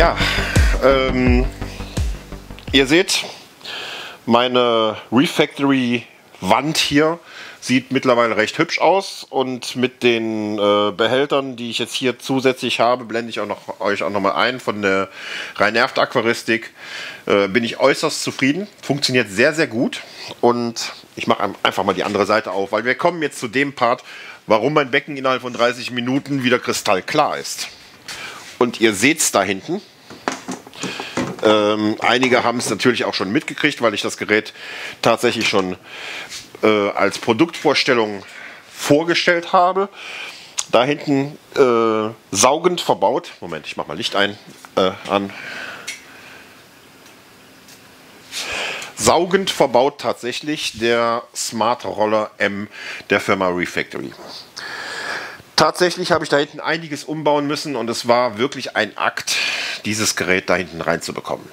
Ja, ihr seht, meine Reef Factory Wand hier sieht mittlerweile recht hübsch aus, und mit den Behältern, die ich jetzt hier zusätzlich habe, blende ich euch auch nochmal ein von der Rhein-Erft-Aquaristik, bin ich äußerst zufrieden. Funktioniert sehr, sehr gut, und ich mache einfach mal die andere Seite auf, weil wir kommen jetzt zu dem Part, warum mein Becken innerhalb von 30 Minuten wieder kristallklar ist. Und ihr seht es da hinten. Einige haben es natürlich auch schon mitgekriegt, weil ich das Gerät tatsächlich schon als Produktvorstellung vorgestellt habe. Da hinten saugend verbaut. Moment, ich mache mal Licht an. Saugend verbaut tatsächlich der Smart Roller M der Firma Reef Factory. Tatsächlich habe ich da hinten einiges umbauen müssen, und es war wirklich ein Akt, dieses Gerät da hinten reinzubekommen.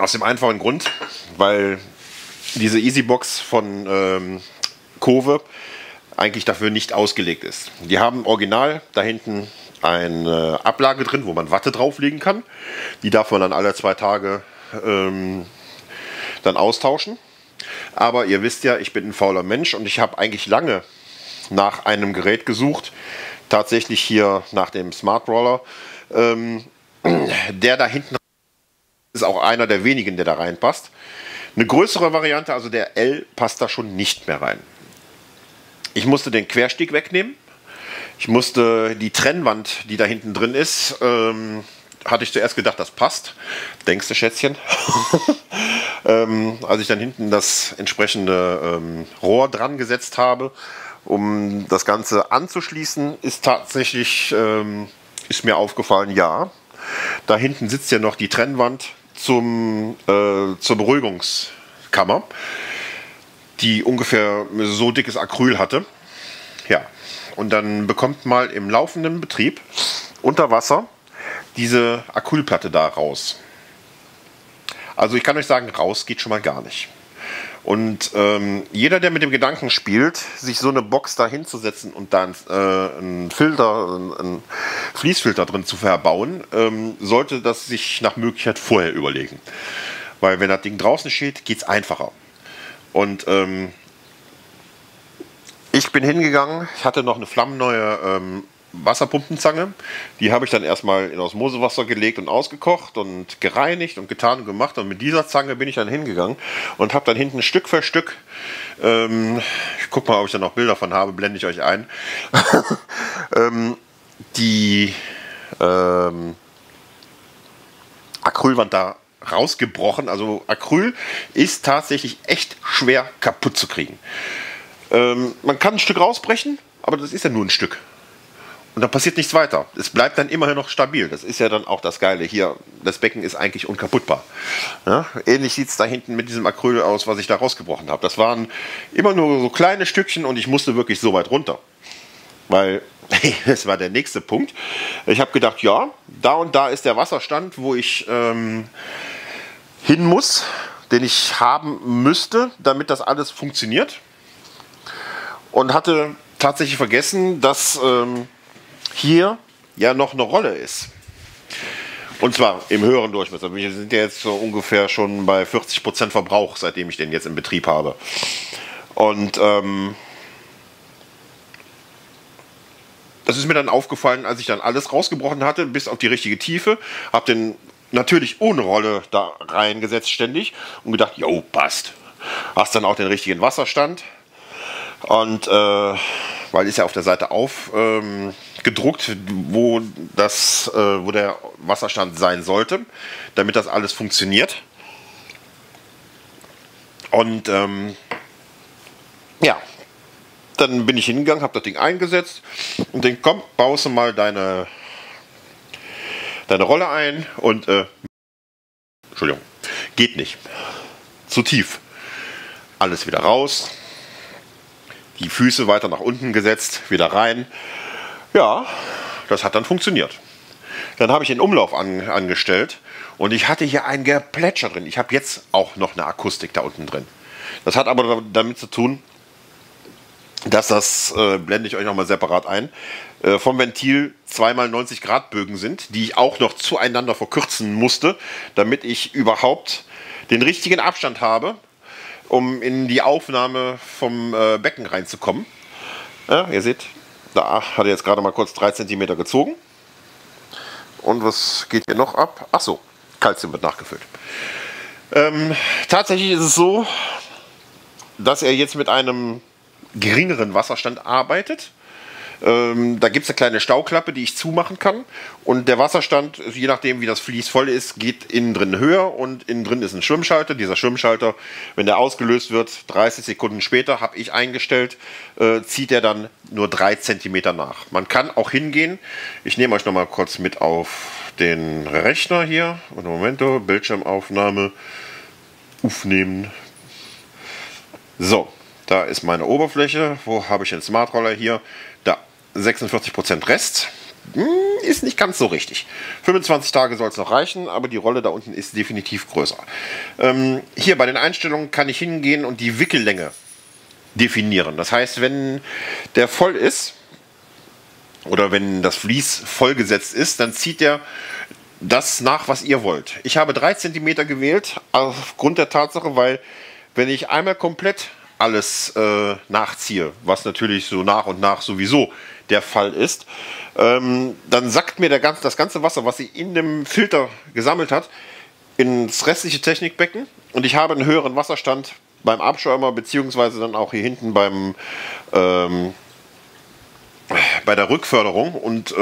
Aus dem einfachen Grund, weil diese Easybox von Kove eigentlich dafür nicht ausgelegt ist. Die haben original da hinten eine Ablage drin, wo man Watte drauflegen kann. Die darf man dann alle 2 Tage dann austauschen. Aber ihr wisst ja, ich bin ein fauler Mensch, und ich habe eigentlich lange nach einem Gerät gesucht, tatsächlich hier nach dem Smart Roller. Der da hinten ist auch einer der wenigen, der da reinpasst. Eine größere Variante, also der L, passt da schon nicht mehr rein. Ich musste den Querstieg wegnehmen. Ich musste die Trennwand, die da hinten drin ist, hatte ich zuerst gedacht, das passt. Denkst du, Schätzchen? Als ich dann hinten das entsprechende Rohr dran gesetzt habe, um das Ganze anzuschließen, ist tatsächlich ist mir aufgefallen, ja, da hinten sitzt ja noch die Trennwand zur Beruhigungskammer, die ungefähr so dickes Acryl hatte. Ja, und dann bekommt mal im laufenden Betrieb unter Wasser diese Acrylplatte da raus. Also ich kann euch sagen, raus geht schon mal gar nicht. Und jeder, der mit dem Gedanken spielt, sich so eine Box da hinzusetzen und dann einen Filter, einen Fließfilter drin zu verbauen, sollte das sich nach Möglichkeit vorher überlegen. Weil wenn das Ding draußen steht, geht es einfacher. Und ich bin hingegangen, ich hatte noch eine flammenneue Wasserpumpenzange. Die habe ich dann erstmal in Osmosewasser gelegt und ausgekocht und gereinigt und getan und gemacht. Und mit dieser Zange bin ich dann hingegangen und habe dann hinten Stück für Stück, ich gucke mal, ob ich da noch Bilder von habe, blende ich euch ein, die Acrylwand da rausgebrochen. Also Acryl ist tatsächlich echt schwer kaputt zu kriegen. Man kann ein Stück rausbrechen, aber das ist ja nur ein Stück. Und dann passiert nichts weiter. Es bleibt dann immerhin noch stabil. Das ist ja dann auch das Geile hier. Das Becken ist eigentlich unkaputtbar. Ja? Ähnlich sieht es da hinten mit diesem Acryl aus, was ich da rausgebrochen habe. Das waren immer nur so kleine Stückchen, und ich musste wirklich so weit runter. Weil, das war der nächste Punkt. Ich habe gedacht, ja, da und da ist der Wasserstand, wo ich hin muss, den ich haben müsste, damit das alles funktioniert. Und hatte tatsächlich vergessen, dass hier ja noch eine Rolle ist. Und zwar im höheren Durchmesser. Wir sind ja jetzt so ungefähr schon bei 40% Verbrauch, seitdem ich den jetzt im Betrieb habe. Und das ist mir dann aufgefallen, als ich dann alles rausgebrochen hatte, bis auf die richtige Tiefe. Habe den natürlich ohne Rolle da reingesetzt ständig und gedacht, jo, passt. Hast dann auch den richtigen Wasserstand. Und weil ist ja auf der Seite aufgedruckt, wo der Wasserstand sein sollte, damit das alles funktioniert. Und ja, dann bin ich hingegangen, habe das Ding eingesetzt und denk, komm, baust du mal deine Rolle ein und Entschuldigung, geht nicht. Zu tief. Alles wieder raus. Die Füße weiter nach unten gesetzt, wieder rein. Ja, das hat dann funktioniert. Dann habe ich den Umlauf angestellt und ich hatte hier ein Geplätscher drin. Ich habe jetzt auch noch eine Akustik da unten drin. Das hat aber damit zu tun, Das blende ich euch nochmal separat ein. Vom Ventil 2x90 Grad Bögen sind, die ich auch noch zueinander verkürzen musste, damit ich überhaupt den richtigen Abstand habe, um in die Aufnahme vom Becken reinzukommen. Ja, ihr seht, da hat er jetzt gerade mal kurz 3 cm gezogen. Und was geht hier noch ab? Achso, Kalzium wird nachgefüllt. Tatsächlich ist es so, dass er jetzt mit einem geringeren Wasserstand arbeitet. Da gibt es eine kleine Stauklappe, die ich zumachen kann, und der Wasserstand, je nachdem wie das Vlies voll ist, geht innen drin höher, und innen drin ist ein Schwimmschalter. Dieser Schwimmschalter, wenn der ausgelöst wird, 30 Sekunden später, habe ich eingestellt, zieht er dann nur 3 cm nach. Man kann auch hingehen, ich nehme euch noch mal kurz mit auf den Rechner hier, und Moment, Bildschirmaufnahme, aufnehmen. So, da ist meine Oberfläche, wo habe ich den Smart Roller hier? Da, 46% Rest, ist nicht ganz so richtig. 25 Tage soll es noch reichen, aber die Rolle da unten ist definitiv größer. Hier bei den Einstellungen kann ich hingehen und die Wickellänge definieren. Das heißt, wenn der voll ist oder wenn das Vlies vollgesetzt ist, dann zieht der das nach, was ihr wollt. Ich habe 3 cm gewählt, aufgrund der Tatsache, weil wenn ich einmal komplett alles nachziehe, was natürlich so nach und nach sowieso der Fall ist, dann sackt mir das ganze Wasser, was sie in dem Filter gesammelt hat, ins restliche Technikbecken, und ich habe einen höheren Wasserstand beim Abschäumer, beziehungsweise dann auch hier hinten beim bei der Rückförderung, und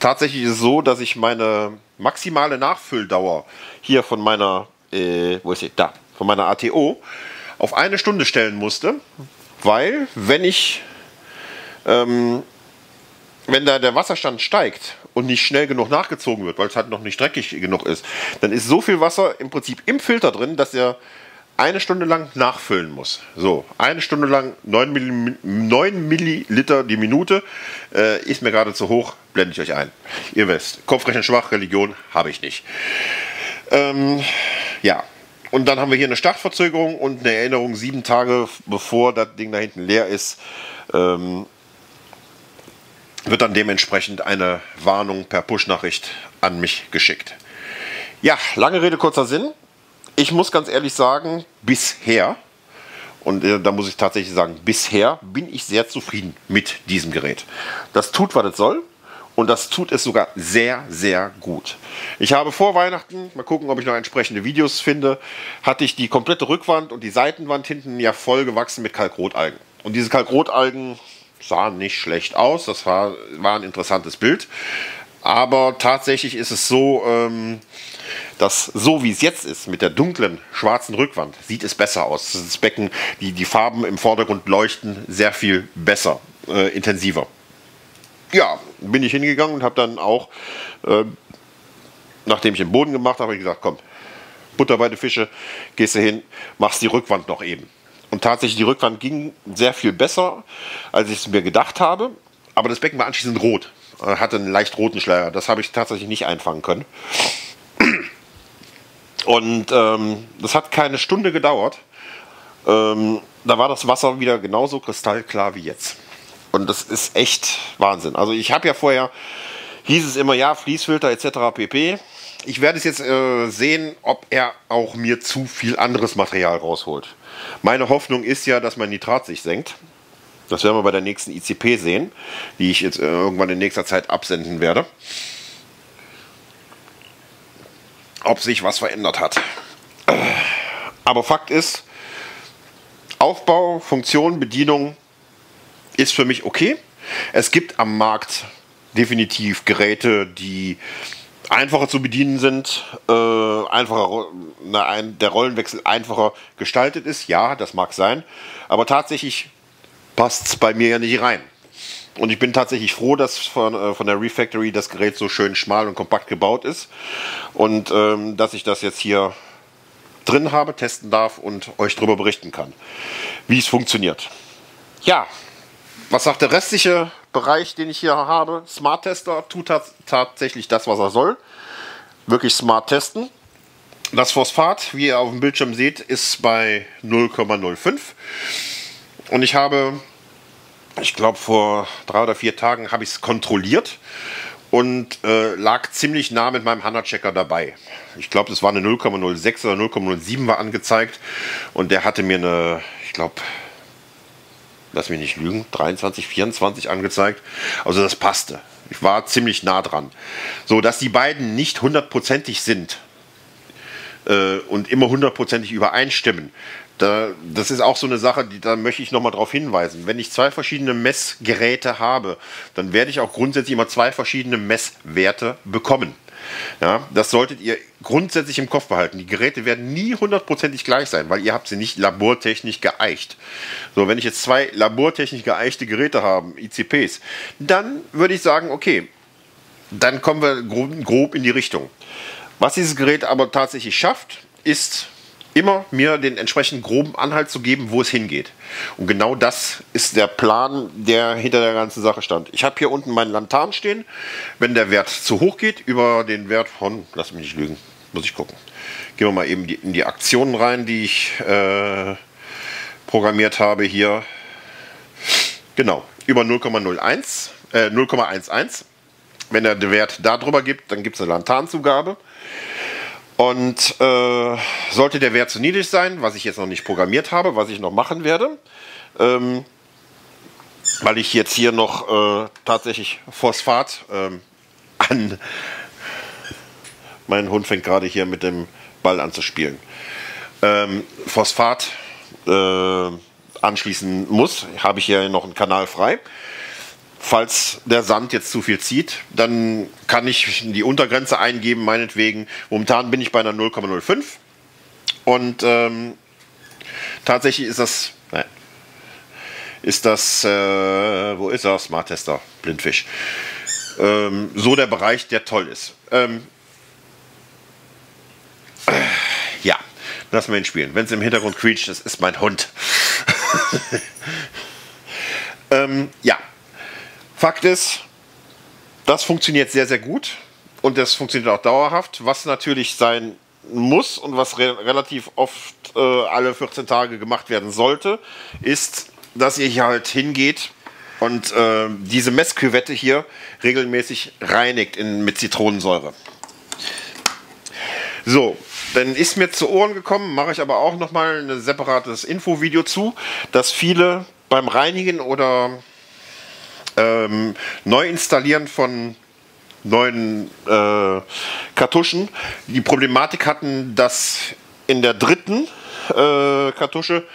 tatsächlich ist es so, dass ich meine maximale Nachfülldauer hier von meiner wo ist sie? Da, von meiner ATO auf 1 Stunde stellen musste, weil wenn ich wenn da der Wasserstand steigt und nicht schnell genug nachgezogen wird, weil es halt noch nicht dreckig genug ist, dann ist so viel Wasser im Prinzip im Filter drin, dass er 1 Stunde lang nachfüllen muss. So, 1 Stunde lang 9 Milliliter die Minute, ist mir gerade zu hoch, blende ich euch ein. Ihr wisst, Kopfrechnen schwach, Religion habe ich nicht. Ja. Und dann haben wir hier eine Startverzögerung und eine Erinnerung 7 Tage, bevor das Ding da hinten leer ist, wird dann dementsprechend eine Warnung per Push-Nachricht an mich geschickt. Ja, lange Rede, kurzer Sinn. Ich muss ganz ehrlich sagen, bisher, und da muss ich tatsächlich sagen, bisher bin ich sehr zufrieden mit diesem Gerät. Das tut, was es soll. Und das tut es sogar sehr, sehr gut. Ich habe vor Weihnachten, mal gucken, ob ich noch entsprechende Videos finde, hatte ich die komplette Rückwand und die Seitenwand hinten ja voll gewachsen mit Kalkrotalgen. Und diese Kalkrotalgen sahen nicht schlecht aus, das war ein interessantes Bild. Aber tatsächlich ist es so, dass so wie es jetzt ist, mit der dunklen, schwarzen Rückwand, sieht es besser aus. Das Becken, die Farben im Vordergrund leuchten sehr viel besser, intensiver. Ja, bin ich hingegangen und habe dann auch, nachdem ich den Boden gemacht habe, gesagt, komm, Butter bei den Fische, gehst du hin, machst die Rückwand noch eben. Und tatsächlich, die Rückwand ging sehr viel besser, als ich es mir gedacht habe. Aber das Becken war anschließend rot, hatte einen leicht roten Schleier. Das habe ich tatsächlich nicht einfangen können. Und das hat keine Stunde gedauert. Da war das Wasser wieder genauso kristallklar wie jetzt. Und das ist echt Wahnsinn. Also ich habe ja vorher, hieß es immer, ja, Fließfilter etc. pp. Ich werde es jetzt sehen, ob er auch mir zu viel anderes Material rausholt. Meine Hoffnung ist ja, dass mein Nitrat sich senkt. Das werden wir bei der nächsten ICP sehen, die ich jetzt irgendwann in nächster Zeit absenden werde. Ob sich was verändert hat. Aber Fakt ist, Aufbau, Funktion, Bedienung ist für mich okay. Es gibt am Markt definitiv Geräte, die einfacher zu bedienen sind, einfacher, der Rollenwechsel einfacher gestaltet ist. Ja, das mag sein, aber tatsächlich passt es bei mir ja nicht rein. Und ich bin tatsächlich froh, dass von der Reef Factory das Gerät so schön schmal und kompakt gebaut ist und dass ich das jetzt hier drin habe, testen darf und euch darüber berichten kann, wie es funktioniert. Ja, was sagt der restliche Bereich, den ich hier habe? Smart Tester tut tatsächlich das, was er soll. Wirklich smart testen. Das Phosphat, wie ihr auf dem Bildschirm seht, ist bei 0,05. Und ich habe ich glaube vor 3 oder 4 Tagen habe ich es kontrolliert und lag ziemlich nah mit meinem Hanna Checker dabei. Ich glaube, das war eine 0,06 oder 0,07 war angezeigt und der hatte mir eine, ich glaube, lass mich nicht lügen, 23, 24 angezeigt. Also das passte. Ich war ziemlich nah dran. So, dass die beiden nicht hundertprozentig sind und immer hundertprozentig übereinstimmen. Das ist auch so eine Sache, da möchte ich nochmal darauf hinweisen. Wenn ich 2 verschiedene Messgeräte habe, dann werde ich auch grundsätzlich immer 2 verschiedene Messwerte bekommen. Ja, das solltet ihr grundsätzlich im Kopf behalten. Die Geräte werden nie hundertprozentig gleich sein, weil ihr habt sie nicht labortechnisch geeicht. So, wenn ich jetzt 2 labortechnisch geeichte Geräte habe, ICPs, dann würde ich sagen, okay, dann kommen wir grob in die Richtung. Was dieses Gerät aber tatsächlich schafft, ist immer mir den entsprechenden groben Anhalt zu geben, wo es hingeht. Und genau das ist der Plan, der hinter der ganzen Sache stand. Ich habe hier unten meinen Lantan stehen. Wenn der Wert zu hoch geht, über den Wert von, lass mich nicht lügen, muss ich gucken. Gehen wir mal eben in die Aktionen rein, die ich programmiert habe hier. Genau, über 0,11. Wenn der Wert da drüber gibt, dann gibt es eine Lantanzugabe. Und sollte der Wert zu niedrig sein, was ich jetzt noch nicht programmiert habe, was ich noch machen werde, weil ich jetzt hier noch tatsächlich Phosphat an... Mein Hund fängt gerade hier mit dem Ball an zu spielen. Phosphat anschließen muss, habe ich hier noch einen Kanal frei. Falls der Sand jetzt zu viel zieht, dann kann ich die Untergrenze eingeben, meinetwegen. Momentan bin ich bei einer 0,05 und tatsächlich ist das, wo ist er? Smart Tester, Blindfisch. So der Bereich, der toll ist. Ja, lassen wir ihn spielen. Wenn es im Hintergrund quietscht, das ist mein Hund. Ja. Fakt ist, das funktioniert sehr, sehr gut und das funktioniert auch dauerhaft, was natürlich sein muss und was relativ oft alle 14 Tage gemacht werden sollte, ist, dass ihr hier halt hingeht und diese Messküvette hier regelmäßig reinigt mit Zitronensäure. So, dann ist mir zu Ohren gekommen, mache ich aber auch nochmal ein separates Infovideo zu, dass viele beim Reinigen oder neu installieren von neuen Kartuschen die Problematik hatten, dass in der dritten Kartusche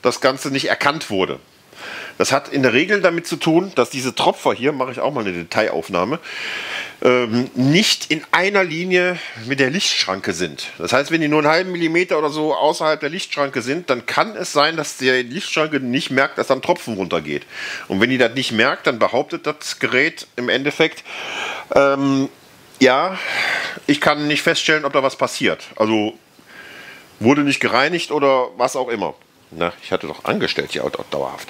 das Ganze nicht erkannt wurde. Das hat in der Regel damit zu tun, dass diese Tropfer hier, mache ich auch mal eine Detailaufnahme, nicht in einer Linie mit der Lichtschranke sind. Das heißt, wenn die nur einen halben Millimeter oder so außerhalb der Lichtschranke sind, dann kann es sein, dass die Lichtschranke nicht merkt, dass da ein Tropfen runtergeht. Und wenn die das nicht merkt, dann behauptet das Gerät im Endeffekt, ja, ich kann nicht feststellen, ob da was passiert. Also wurde nicht gereinigt oder was auch immer. Na, ich hatte doch angestellt hier auch dauerhaft.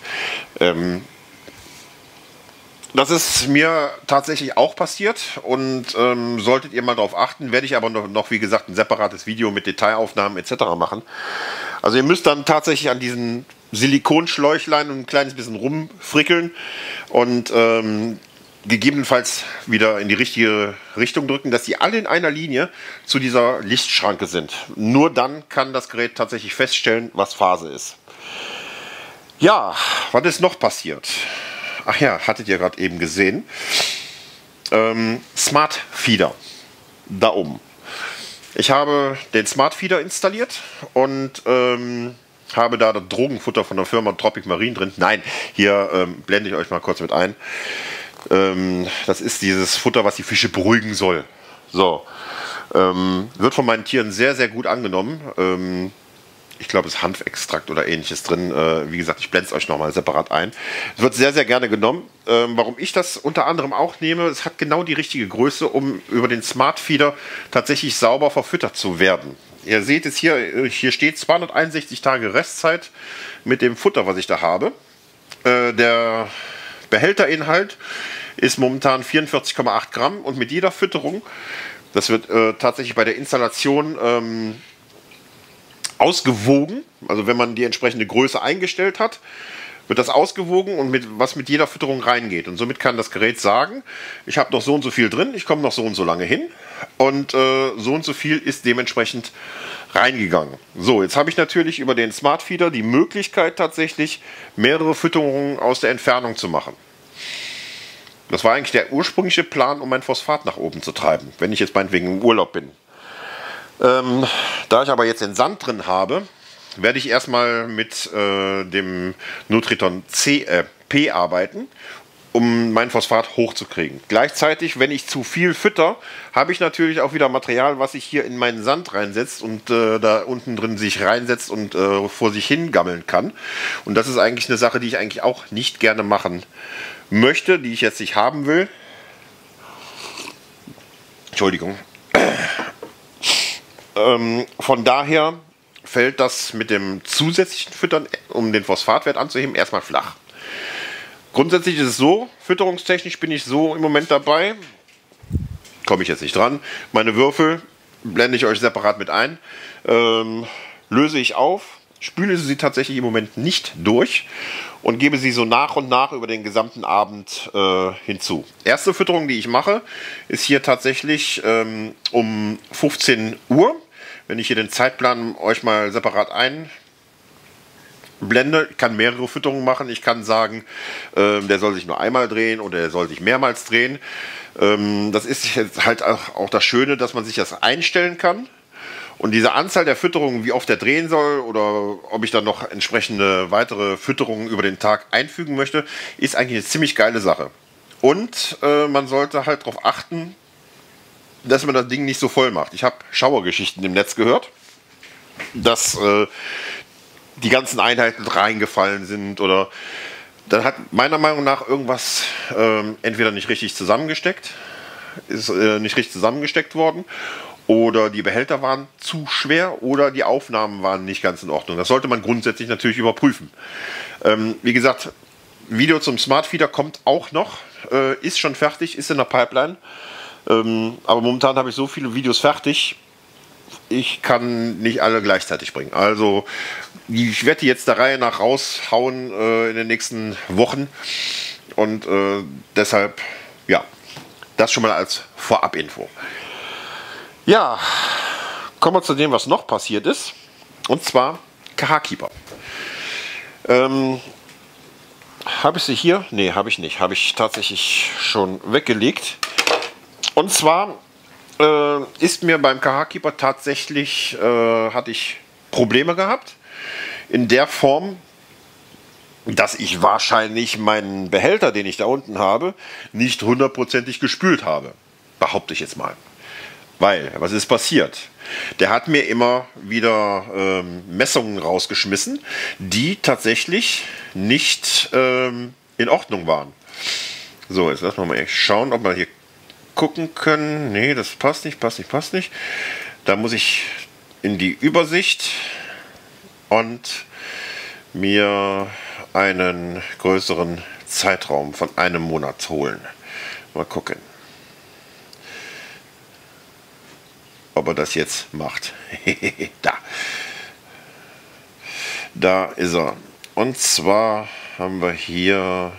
Das ist mir tatsächlich auch passiert und solltet ihr mal darauf achten, werde ich aber noch, wie gesagt, ein separates Video mit Detailaufnahmen etc. machen. Also ihr müsst dann tatsächlich an diesen Silikonschläuchlein ein kleines bisschen rumfrickeln und gegebenenfalls wieder in die richtige Richtung drücken, dass die alle in einer Linie zu dieser Lichtschranke sind. Nur dann kann das Gerät tatsächlich feststellen, was Phase ist. Ja, was ist noch passiert? Ach ja, hattet ihr gerade eben gesehen. Smart Feeder. Da oben. Ich habe den Smart Feeder installiert und habe da das Drogenfutter von der Firma Tropic Marin drin. Nein, hier blende ich euch mal kurz mit ein. Das ist dieses Futter, was die Fische beruhigen soll. So, wird von meinen Tieren sehr, sehr gut angenommen. Ich glaube, es ist Hanfextrakt oder ähnliches drin. Wie gesagt, ich blende es euch nochmal separat ein. Es wird sehr, sehr gerne genommen. Warum ich das unter anderem auch nehme, es hat genau die richtige Größe, um über den Smart Feeder tatsächlich sauber verfüttert zu werden. Ihr seht es hier steht 261 Tage Restzeit mit dem Futter, was ich da habe. Der Behälterinhalt ist momentan 44,8 Gramm und mit jeder Fütterung, das wird tatsächlich bei der Installation ausgewogen, also wenn man die entsprechende Größe eingestellt hat, wird das ausgewogen und mit, was mit jeder Fütterung reingeht. Und somit kann das Gerät sagen, ich habe noch so und so viel drin, ich komme noch so und so lange hin. Und so und so viel ist dementsprechend reingegangen. So, jetzt habe ich natürlich über den Smart Feeder die Möglichkeit tatsächlich, mehrere Fütterungen aus der Entfernung zu machen. Das war eigentlich der ursprüngliche Plan, um mein Phosphat nach oben zu treiben, wenn ich jetzt meinetwegen im Urlaub bin. Da ich aber jetzt den Sand drin habe, werde ich erstmal mit dem Nutriton P arbeiten, um mein Phosphat hochzukriegen. Gleichzeitig, wenn ich zu viel fütter, habe ich natürlich auch wieder Material, was sich hier in meinen Sand reinsetzt und da unten drin sich reinsetzt und vor sich hin gammeln kann. Und das ist eigentlich eine Sache, die ich eigentlich auch nicht gerne machen möchte, die ich jetzt nicht haben will. Entschuldigung. Von daher fällt das mit dem zusätzlichen Füttern, um den Phosphatwert anzuheben, erstmal flach. Grundsätzlich ist es so, fütterungstechnisch bin ich so im Moment dabei, komme ich jetzt nicht dran, meine Würfel blende ich euch separat mit ein, löse ich auf, spüle sie tatsächlich im Moment nicht durch und gebe sie so nach und nach über den gesamten Abend hinzu. Erste Fütterung, die ich mache, ist hier tatsächlich um 15 Uhr, wenn ich hier den Zeitplan euch mal separat ein blende. Ich kann mehrere Fütterungen machen. Ich kann sagen, der soll sich nur einmal drehen oder der soll sich mehrmals drehen. Das ist jetzt halt auch das Schöne, dass man sich das einstellen kann. Und diese Anzahl der Fütterungen, wie oft er drehen soll oder ob ich dann noch entsprechende weitere Fütterungen über den Tag einfügen möchte, ist eigentlich eine ziemlich geile Sache. Und man sollte halt darauf achten, dass man das Ding nicht so voll macht. Ich habe Schauergeschichten im Netz gehört, dass die ganzen Einheiten reingefallen sind oder dann hat meiner Meinung nach irgendwas entweder nicht richtig zusammengesteckt, ist nicht richtig zusammengesteckt worden oder die Behälter waren zu schwer oder die Aufnahmen waren nicht ganz in Ordnung. Das sollte man grundsätzlich natürlich überprüfen. Wie gesagt, Video zum Smart Feeder kommt auch noch, ist schon fertig, ist in der Pipeline, aber momentan habe ich so viele Videos fertig, ich kann nicht alle gleichzeitig bringen. Also ich werde die jetzt der Reihe nach raushauen in den nächsten Wochen. Und deshalb, ja, das schon mal als Vorab-Info. Ja, kommen wir zu dem, was noch passiert ist. Und zwar KH-Keeper. Habe ich sie hier? Ne, habe ich nicht. Habe ich tatsächlich schon weggelegt. Und zwar ist mir beim KH-Keeper tatsächlich, hatte ich Probleme gehabt. In der Form, dass ich wahrscheinlich meinen Behälter, den ich da unten habe, nicht hundertprozentig gespült habe. Behaupte ich jetzt mal. Weil, was ist passiert? Der hat mir immer wieder Messungen rausgeschmissen, die tatsächlich nicht in Ordnung waren. So, jetzt lassen wir mal schauen, ob wir hier gucken können. Nee, das passt nicht, passt nicht, passt nicht. Da muss ich in die Übersicht und mir einen größeren Zeitraum von einem Monat holen. Mal gucken, ob er das jetzt macht. Da. Da ist er. Und zwar haben wir hier,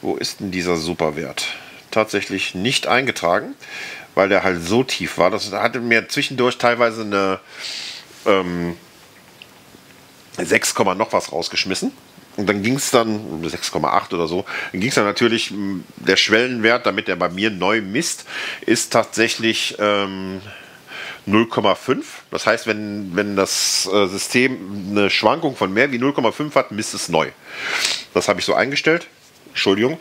wo ist denn dieser Superwert? Tatsächlich nicht eingetragen, weil der halt so tief war. Das hatte mir zwischendurch teilweise eine 6, noch was rausgeschmissen und dann ging es dann 6,8 oder so, dann ging es dann natürlich, der Schwellenwert, damit der bei mir neu misst, ist tatsächlich 0,5, das heißt, wenn das System eine Schwankung von mehr wie 0,5 hat, misst es neu. Das habe ich so eingestellt, Entschuldigung,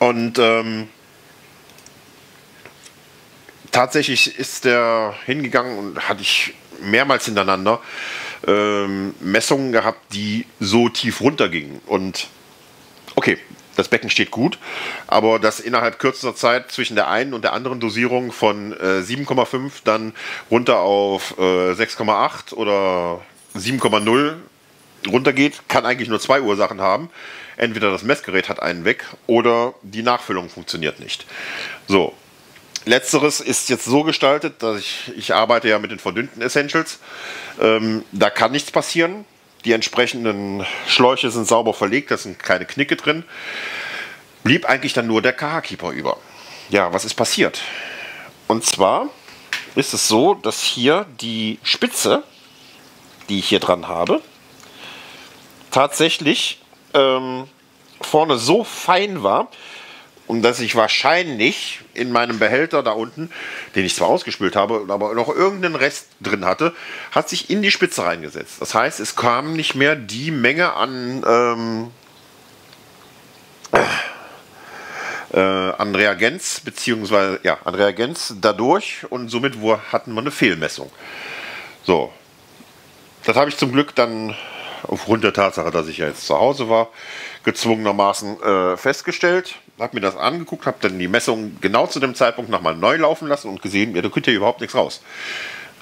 und tatsächlich ist der hingegangen und hatte ich mehrmals hintereinander Messungen gehabt, die so tief runtergingen. Und okay, das Becken steht gut, aber dass innerhalb kürzester Zeit zwischen der einen und der anderen Dosierung von 7,5 dann runter auf 6,8 oder 7,0 runtergeht, kann eigentlich nur zwei Ursachen haben. Entweder das Messgerät hat einen weg oder die Nachfüllung funktioniert nicht. So. Letzteres ist jetzt so gestaltet, dass ich arbeite ja mit den verdünnten Essentials. Da kann nichts passieren. Die entsprechenden Schläuche sind sauber verlegt, da sind keine Knicke drin. Blieb eigentlich dann nur der KH-Keeper über. Ja, was ist passiert? Und zwar ist es so, dass hier die Spitze, die ich hier dran habe, tatsächlich vorne so fein war, und dass ich wahrscheinlich in meinem Behälter da unten, den ich zwar ausgespült habe, aber noch irgendeinen Rest drin hatte, hat sich in die Spitze reingesetzt. Das heißt, es kam nicht mehr die Menge an Reagenz, beziehungsweise ja, an Reagenz dadurch, und somit hatten wir eine Fehlmessung. So, das habe ich zum Glück dann aufgrund der Tatsache, dass ich ja jetzt zu Hause war, gezwungenermaßen festgestellt. Habe mir das angeguckt, habe dann die Messung genau zu dem Zeitpunkt nochmal neu laufen lassen und gesehen, ja, da kommt ja überhaupt nichts raus.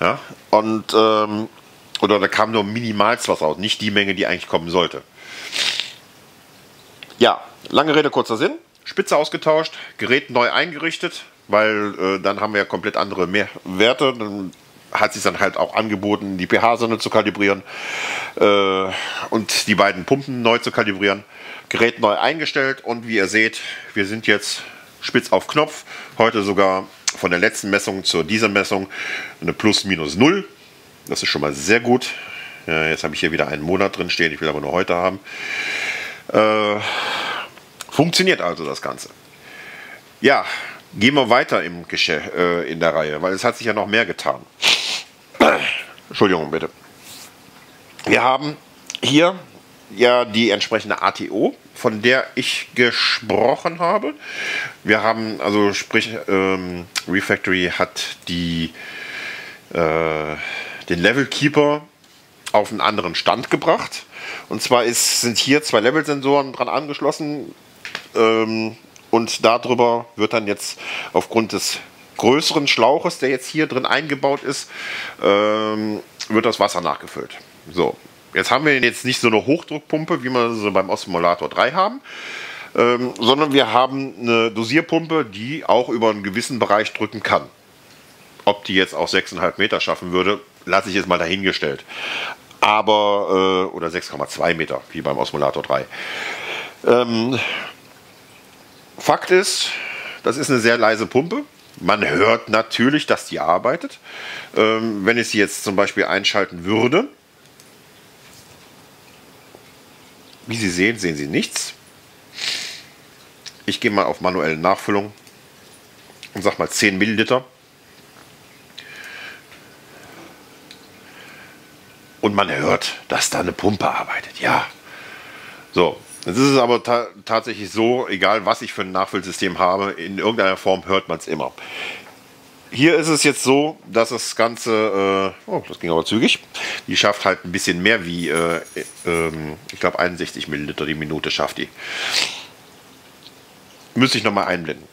Ja, und oder da kam nur minimal was raus, nicht die Menge, die eigentlich kommen sollte. Ja, lange Rede, kurzer Sinn. Spitze ausgetauscht, Gerät neu eingerichtet, weil dann haben wir ja komplett andere Werte. Dann hat sich dann halt auch angeboten, die pH-Sonde zu kalibrieren und die beiden Pumpen neu zu kalibrieren. Gerät neu eingestellt, und wie ihr seht, wir sind jetzt spitz auf Knopf. Heute sogar von der letzten Messung zu dieser Messung eine +/- 0. Das ist schon mal sehr gut. Jetzt habe ich hier wieder einen Monat drin stehen, ich will aber nur heute haben. Funktioniert also das Ganze. Ja, gehen wir weiter im in der Reihe, weil es hat sich ja noch mehr getan. Entschuldigung bitte. Wir haben hier ja die entsprechende ATO, von der ich gesprochen habe. Wir haben, also sprich, Reef Factory hat den Levelkeeper auf einen anderen Stand gebracht. Und zwar sind hier 2 Levelsensoren dran angeschlossen, und darüber wird dann jetzt aufgrund des größeren Schlauches, der jetzt hier drin eingebaut ist, wird das Wasser nachgefüllt. So. Jetzt haben wir jetzt nicht so eine Hochdruckpumpe, wie wir so beim Osmolator 3 haben, sondern wir haben eine Dosierpumpe, die auch über einen gewissen Bereich drücken kann. Ob die jetzt auch 6,5 Meter schaffen würde, lasse ich jetzt mal dahingestellt. Aber, oder 6,2 Meter, wie beim Osmolator 3. Fakt ist, das ist eine sehr leise Pumpe. Man hört natürlich, dass die arbeitet. Wenn ich sie jetzt zum Beispiel einschalten würde, wie Sie sehen, Sie nichts. Ich gehe mal auf manuelle Nachfüllung und sage mal 10 Milliliter. Und man hört, dass da eine Pumpe arbeitet. Ja. So, jetzt ist es aber tatsächlich so, egal was ich für ein Nachfüllsystem habe, in irgendeiner Form hört man es immer. Hier ist es jetzt so, dass das Ganze, oh, das ging aber zügig, die schafft halt ein bisschen mehr wie, ich glaube 61 Milliliter die Minute schafft die. Müsste ich nochmal einblenden.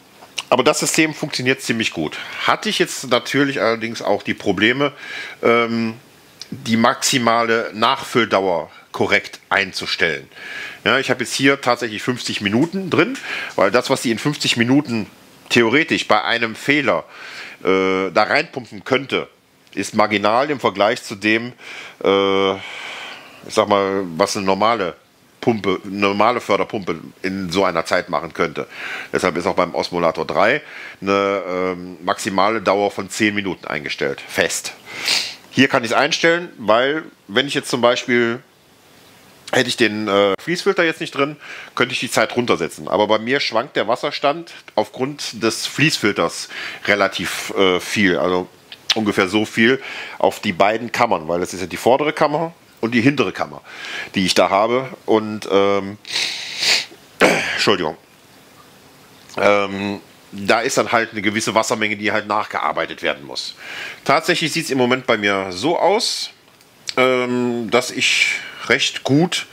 Aber das System funktioniert ziemlich gut. Hatte ich jetzt natürlich allerdings auch die Probleme, die maximale Nachfülldauer korrekt einzustellen. Ja, ich habe jetzt hier tatsächlich 50 Minuten drin, weil das, was die in 50 Minuten theoretisch bei einem Fehler da reinpumpen könnte, ist marginal im Vergleich zu dem, ich sag mal, was eine normale Förderpumpe in so einer Zeit machen könnte. Deshalb ist auch beim Osmolator 3 eine maximale Dauer von 10 Minuten eingestellt, fest. Hier kann ich es einstellen, weil wenn ich jetzt zum Beispiel, hätte ich den Fließfilter jetzt nicht drin, könnte ich die Zeit runtersetzen. Aber bei mir schwankt der Wasserstand aufgrund des Fließfilters relativ viel. Also ungefähr so viel auf die beiden Kammern, weil das ist ja die vordere Kammer und die hintere Kammer, die ich da habe. Und, Entschuldigung, da ist dann halt eine gewisse Wassermenge, die halt nachgearbeitet werden muss. Tatsächlich sieht es im Moment bei mir so aus, dass ich recht gut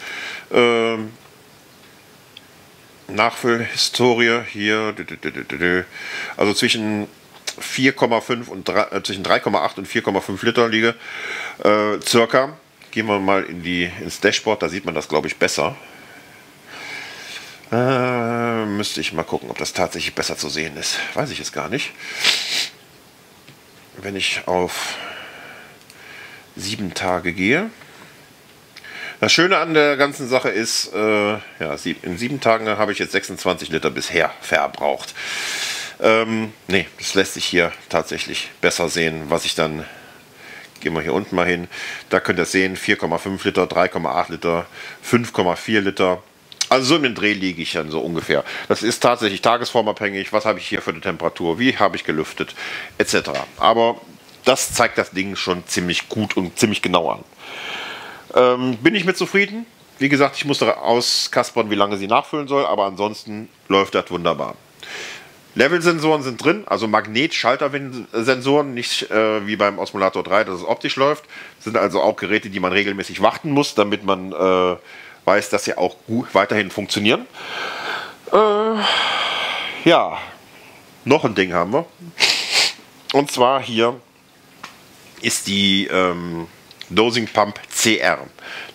Nachfüllhistorie hier, also zwischen 4,5 und zwischen 3,8 und 4,5 Liter liege, circa. Gehen wir mal ins Dashboard, da sieht man das, glaube ich, besser. Müsste ich mal gucken, ob das tatsächlich besser zu sehen ist. Weiß ich jetzt gar nicht. Wenn ich auf 7 Tage gehe, Das Schöne an der ganzen Sache ist, ja, in 7 Tagen habe ich jetzt 26 Liter bisher verbraucht. Nee, das lässt sich hier tatsächlich besser sehen, was ich dann, gehen wir hier unten mal hin, da könnt ihr sehen, 4,5 Liter, 3,8 Liter, 5,4 Liter. Also so in den Dreh liege ich dann so ungefähr. Das ist tatsächlich tagesformabhängig, was habe ich hier für eine Temperatur, wie habe ich gelüftet, etc. Aber das zeigt das Ding schon ziemlich gut und ziemlich genau an. Bin ich mit zufrieden. Wie gesagt, ich muss auskaspern, wie lange sie nachfüllen soll, aber ansonsten läuft das wunderbar. Level-Sensoren sind drin, also Magnetschalter-Sensoren, nicht wie beim Osmolator 3, dass es optisch läuft. Das sind also auch Geräte, die man regelmäßig warten muss, damit man weiß, dass sie auch gut weiterhin funktionieren. Ja, noch ein Ding haben wir. Und zwar hier ist die Dosing Pump CR.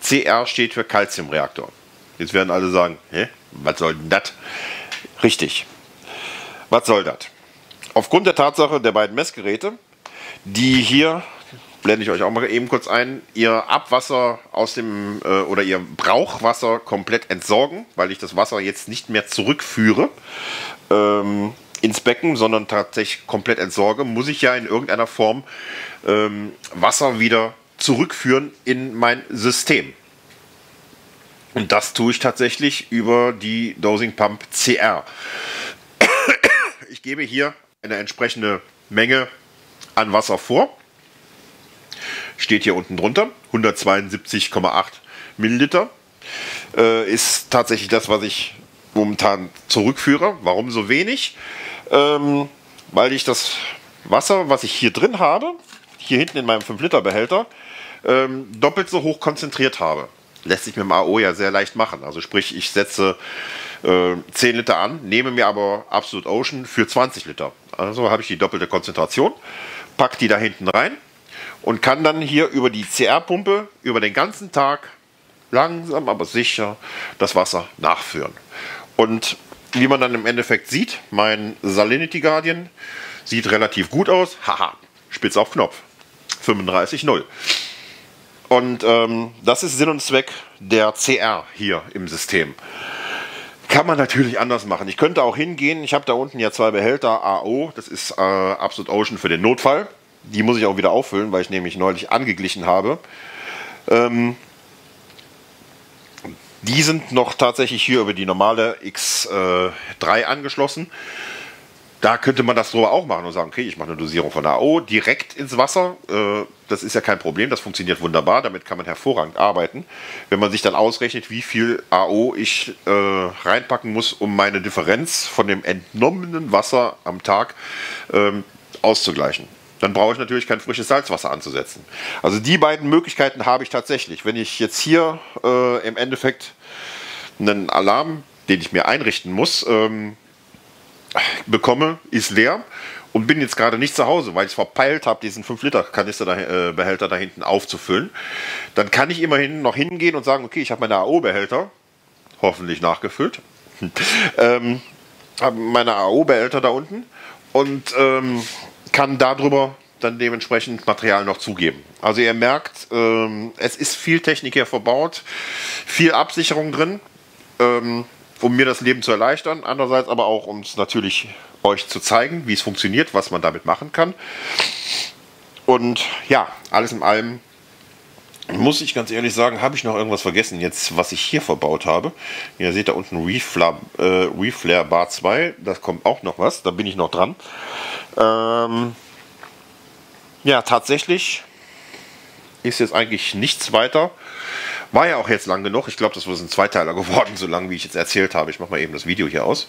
CR steht für Calciumreaktor. Jetzt werden alle sagen, hä, was soll denn das? Richtig. Was soll das? Aufgrund der Tatsache der beiden Messgeräte, die hier, blende ich euch auch mal eben kurz ein, ihr Abwasser aus dem oder ihr Brauchwasser komplett entsorgen, weil ich das Wasser jetzt nicht mehr zurückführe ins Becken, sondern tatsächlich komplett entsorge, muss ich ja in irgendeiner Form Wasser wieder zurückführen in mein System. Und das tue ich tatsächlich über die Dosing Pump CR. Ich gebe hier eine entsprechende Menge an Wasser vor. Steht hier unten drunter. 172,8 Milliliter ist tatsächlich das, was ich momentan zurückführe. Warum so wenig? Weil ich das Wasser, was ich hier drin habe, hier hinten in meinem 5-Liter-Behälter, doppelt so hoch konzentriert habe. Lässt sich mit dem AO ja sehr leicht machen. Also sprich, ich setze 10 Liter an, nehme mir aber Absolute Ocean für 20 Liter. Also habe ich die doppelte Konzentration, packe die da hinten rein und kann dann hier über die CR-Pumpe über den ganzen Tag langsam, aber sicher das Wasser nachführen. Und wie man dann im Endeffekt sieht, mein Salinity Guardian sieht relativ gut aus. Haha, spitz auf Knopf. 35,0. Und das ist Sinn und Zweck der CR hier im System. Kann man natürlich anders machen. Ich könnte auch hingehen, ich habe da unten ja 2 Behälter AO, das ist Absolute Ocean für den Notfall. Die muss ich auch wieder auffüllen, weil ich nämlich neulich angeglichen habe. Die sind noch tatsächlich hier über die normale X3 angeschlossen. Da könnte man das drüber auch machen und sagen, okay, ich mache eine Dosierung von AO direkt ins Wasser. Das ist ja kein Problem, das funktioniert wunderbar, damit kann man hervorragend arbeiten. Wenn man sich dann ausrechnet, wie viel AO ich reinpacken muss, um meine Differenz von dem entnommenen Wasser am Tag auszugleichen. Dann brauche ich natürlich kein frisches Salzwasser anzusetzen. Also die beiden Möglichkeiten habe ich tatsächlich. Wenn ich jetzt hier im Endeffekt einen Alarm, den ich mir einrichten muss, bekomme, ist leer und bin jetzt gerade nicht zu Hause, weil ich es verpeilt habe, diesen 5-Liter-Behälter da hinten aufzufüllen, dann kann ich immerhin noch hingehen und sagen, okay, ich habe meine AO-Behälter, hoffentlich nachgefüllt, habe meine AO-Behälter da unten und kann darüber dann dementsprechend Material noch zugeben. Also ihr merkt, es ist viel Technik hier verbaut, viel Absicherung drin, um mir das Leben zu erleichtern, andererseits aber auch, um es natürlich euch zu zeigen, wie es funktioniert, was man damit machen kann. Und ja, alles in allem muss ich ganz ehrlich sagen, habe ich noch irgendwas vergessen jetzt, was ich hier verbaut habe. Ihr seht da unten Reflare Bar 2, das kommt auch noch was, da bin ich noch dran. Ja, tatsächlich ist jetzt eigentlich nichts weiter. War ja auch jetzt lang genug. Ich glaube, das ist ein Zweiteiler geworden, so lang wie ich jetzt erzählt habe. Ich mache mal eben das Video hier aus.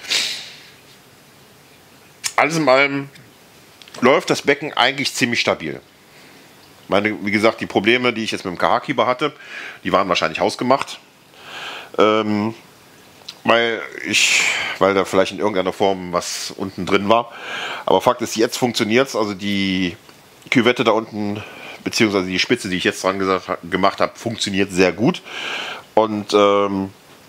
Alles in allem läuft das Becken eigentlich ziemlich stabil. Wie gesagt, die Probleme, die ich jetzt mit dem KH-Keeper hatte, die waren wahrscheinlich hausgemacht. Weil da vielleicht in irgendeiner Form was unten drin war. Aber Fakt ist, jetzt funktioniert es. Also die Küvette da unten, beziehungsweise die Spitze, die ich jetzt dran gemacht habe, funktioniert sehr gut. Und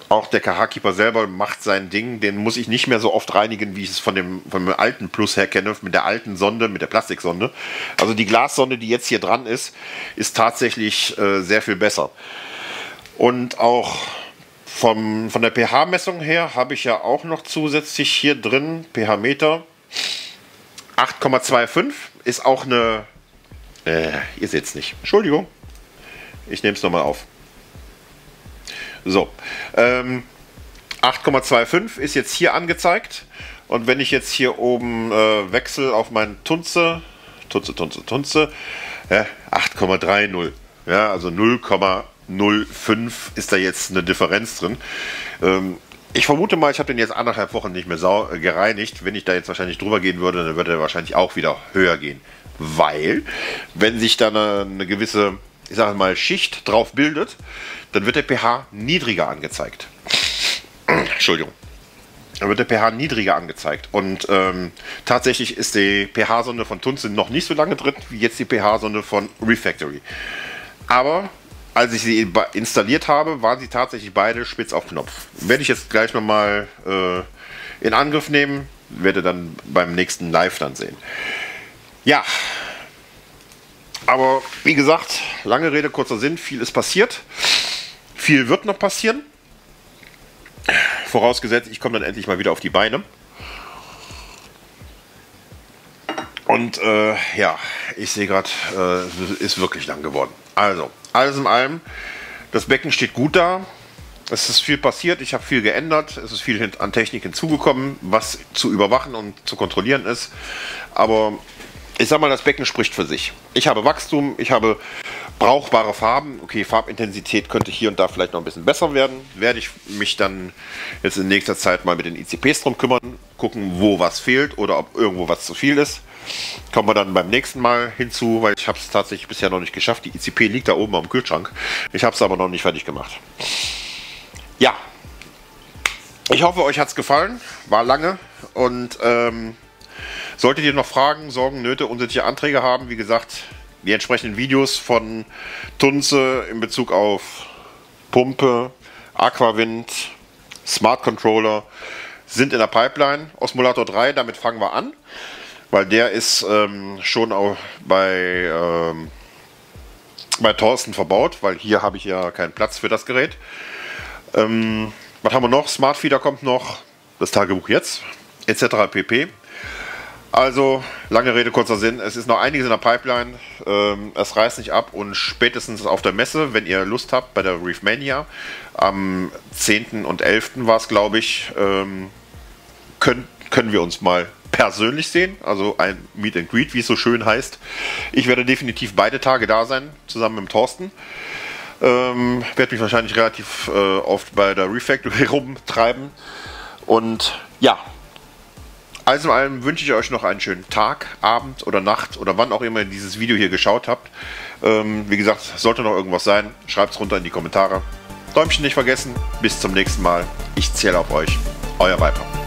auch der KH-Keeper selber macht sein Ding. Den muss ich nicht mehr so oft reinigen, wie ich es von dem alten Plus her kenne, mit der alten Sonde, mit der Plastiksonde. Also die Glassonde, die jetzt hier dran ist, ist tatsächlich sehr viel besser. Und auch von der pH-Messung her habe ich ja auch noch zusätzlich hier drin pH-Meter 8,25. Ist auch eine... ihr seht es nicht. Entschuldigung. Ich nehme es nochmal auf. So. 8,25 ist jetzt hier angezeigt. Und wenn ich jetzt hier oben wechsle auf meinen Tunze. 8,30. Ja, also 0,05 ist da jetzt eine Differenz drin. Ich vermute mal, ich habe den jetzt anderthalb Wochen nicht mehr gereinigt. Wenn ich da jetzt wahrscheinlich drüber gehen würde, dann würde er wahrscheinlich auch wieder höher gehen. Weil, wenn sich da eine gewisse, ich sage mal, Schicht drauf bildet, dann wird der pH niedriger angezeigt. Entschuldigung. Dann wird der pH niedriger angezeigt. Und tatsächlich ist die pH-Sonde von Tunze noch nicht so lange drin, wie jetzt die pH-Sonde von Reef Factory. Aber als ich sie installiert habe, waren sie tatsächlich beide spitz auf Knopf. Werde ich jetzt gleich nochmal in Angriff nehmen, werde dann beim nächsten Live dann sehen. Ja, aber wie gesagt, lange Rede, kurzer Sinn, viel ist passiert. Viel wird noch passieren. Vorausgesetzt, ich komme dann endlich mal wieder auf die Beine. Und ja, ich sehe gerade, ist wirklich lang geworden. Also, alles in allem, das Becken steht gut da. Es ist viel passiert, ich habe viel geändert, es ist viel an Technik hinzugekommen, was zu überwachen und zu kontrollieren ist. Aber ich sag mal, das Becken spricht für sich. Ich habe Wachstum, ich habe brauchbare Farben. Okay, Farbintensität könnte hier und da vielleicht noch ein bisschen besser werden. Werde ich mich dann jetzt in nächster Zeit mal mit den ICPs drum kümmern, gucken, wo was fehlt oder ob irgendwo was zu viel ist. Kommen wir dann beim nächsten Mal hinzu, weil ich habe es tatsächlich bisher noch nicht geschafft. Die ICP liegt da oben am Kühlschrank. Ich habe es aber noch nicht fertig gemacht. Ja, ich hoffe, euch hat es gefallen. War lange und solltet ihr noch Fragen, Sorgen, Nöte, unsinnige Anträge haben, wie gesagt, die entsprechenden Videos von Tunze in Bezug auf Pumpe, Aquawind, Smart Controller sind in der Pipeline. Osmolator 3, damit fangen wir an, weil der ist schon auch bei Thorsten verbaut, weil hier habe ich ja keinen Platz für das Gerät. Was haben wir noch? Smart Feeder kommt noch, das Tagebuch jetzt, etc. pp. Also, lange Rede, kurzer Sinn. Es ist noch einiges in der Pipeline. Es reißt nicht ab und spätestens auf der Messe, wenn ihr Lust habt, bei der Reefmania, am 10. und 11. war es, glaube ich, können wir uns mal persönlich sehen. Also ein Meet and Greet, wie es so schön heißt. Ich werde definitiv beide Tage da sein, zusammen mit Thorsten. Werde mich wahrscheinlich relativ oft bei der Reef Factory rumtreiben. Und ja... Alles in allem wünsche ich euch noch einen schönen Tag, Abend oder Nacht oder wann auch immer ihr dieses Video hier geschaut habt. Wie gesagt, sollte noch irgendwas sein, schreibt es runter in die Kommentare. Däumchen nicht vergessen, bis zum nächsten Mal. Ich zähle auf euch. Euer Viper.